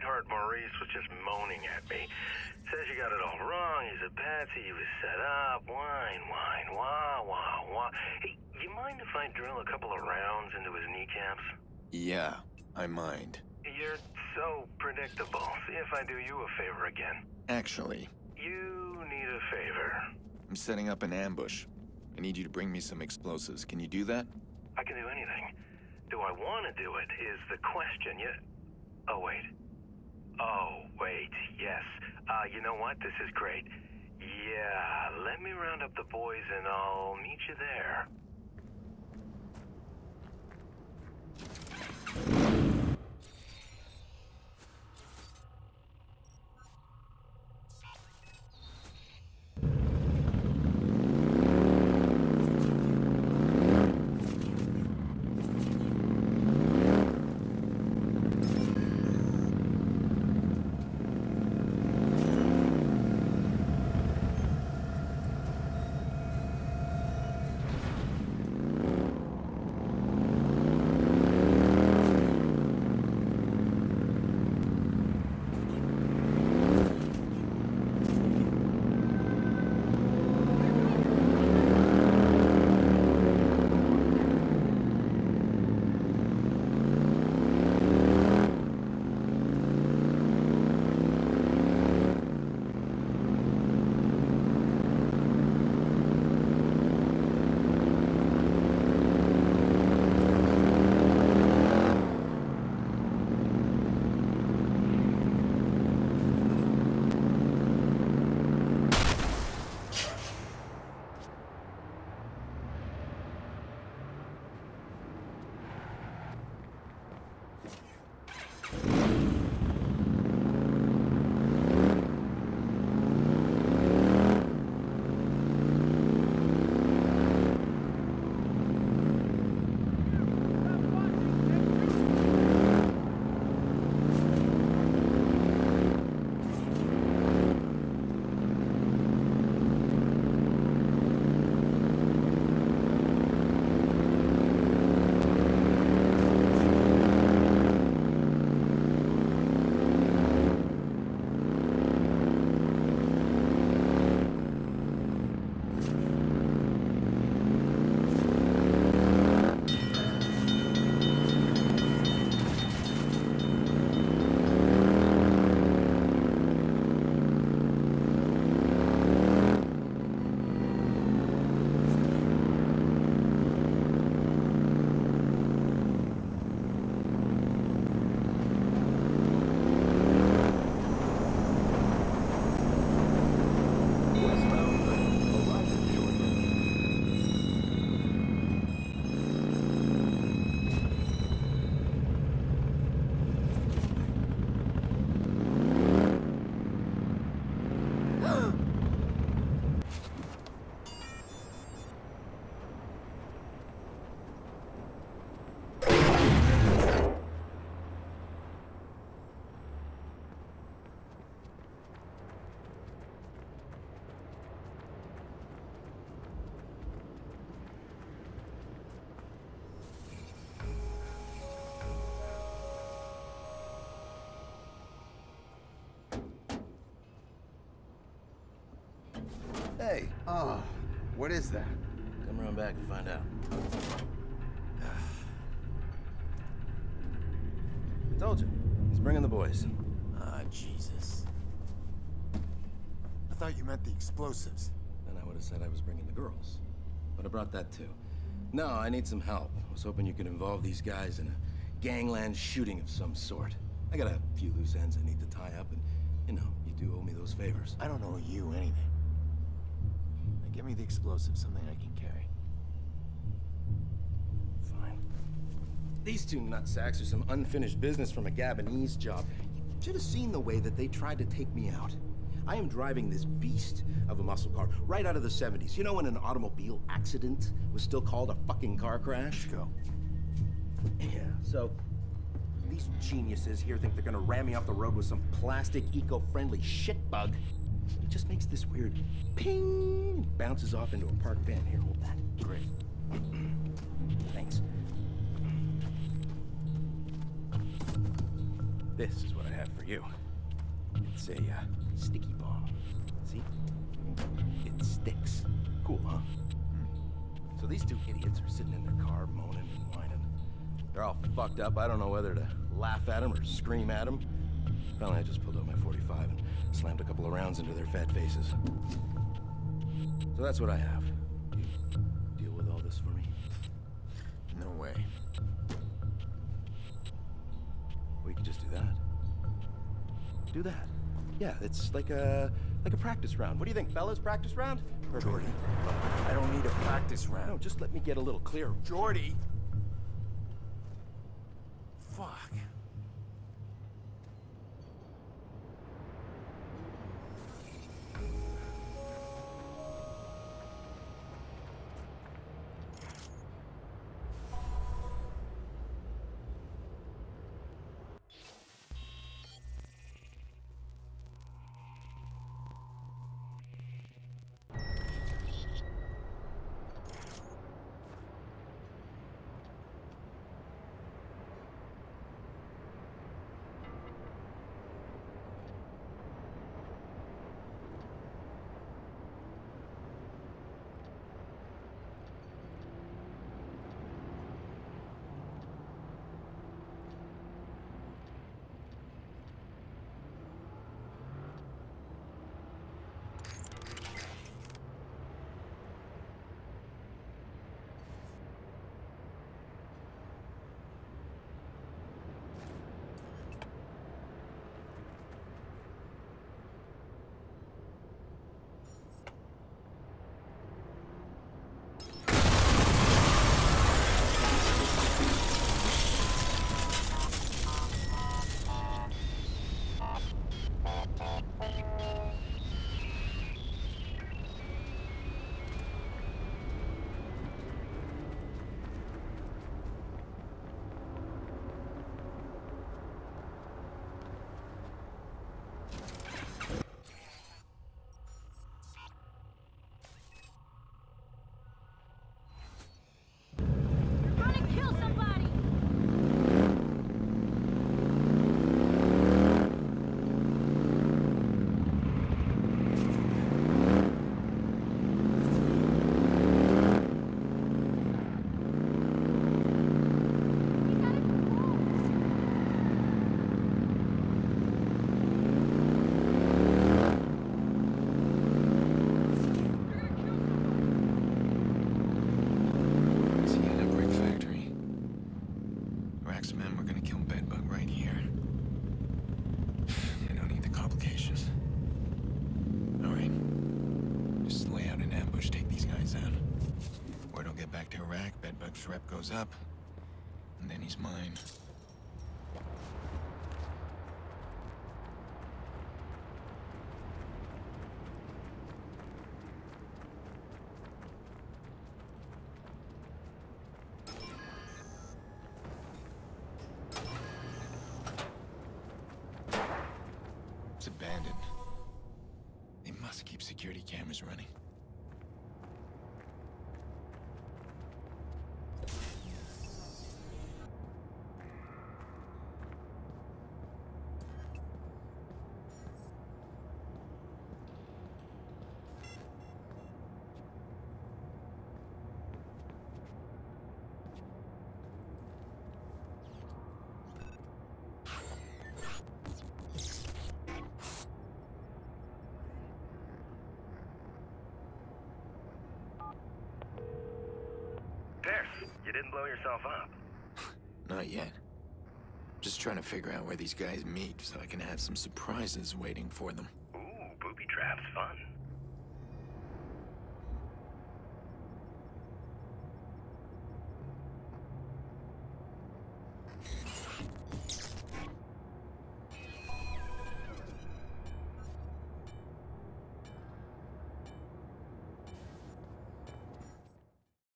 sweetheart Maurice was just moaning at me. Says you got it all wrong, he's a patsy, he was set up, wine, wine, wah, wah, wah. Hey, you mind if I drill a couple of rounds into his kneecaps? Yeah, I mind. You're so predictable. See if I do you a favor again. Actually, you need a favor. I'm setting up an ambush. I need you to bring me some explosives. Can you do that? I can do anything. Do I want to do it is the question. You... Oh, wait. Oh, wait. Yes. You know what? This is great. Yeah, let me round up the boys and I'll meet you there. Hey, what is that? Come around back and find out. I told you, he's bringing the boys. Ah, Jesus. I thought you meant the explosives. Then I would have said I was bringing the girls. Would have brought that too. No, I need some help. I was hoping you could involve these guys in a gangland shooting of some sort. I got a few loose ends I need to tie up, and you know, you do owe me those favors. I don't owe you anything. Give me the explosive, something I can carry. Fine. These two nutsacks are some unfinished business from a Gabonese job. You should have seen the way that they tried to take me out. I am driving this beast of a muscle car right out of the 70s. You know when an automobile accident was still called a fucking car crash? Let's go. Yeah, so these geniuses here think they're gonna ram me off the road with some plastic, eco-friendly shit bug. It just makes this weird ping, bounces off into a park van. Here, hold that. Great. Thanks. This is what I have for you. It's a sticky ball. See? It sticks. Cool, huh? So these two idiots are sitting in their car moaning and whining. They're all fucked up. I don't know whether to laugh at them or scream at them. Finally, I just pulled out my .45 and slammed a couple of rounds into their fat faces. So that's what I have. You deal with all this for me? No way. We can just do that. Do that. Yeah, it's like a practice round. What do you think, fellas? Practice round? Perfect. Jordy, I don't need a practice round. No, just let me get a little clearer. Jordy! Fuck. Rep goes up, and then he's mine. It's abandoned. They must keep security cameras running. You didn't blow yourself up. Not yet. Just trying to figure out where these guys meet so I can have some surprises waiting for them. Ooh, booby traps, fun.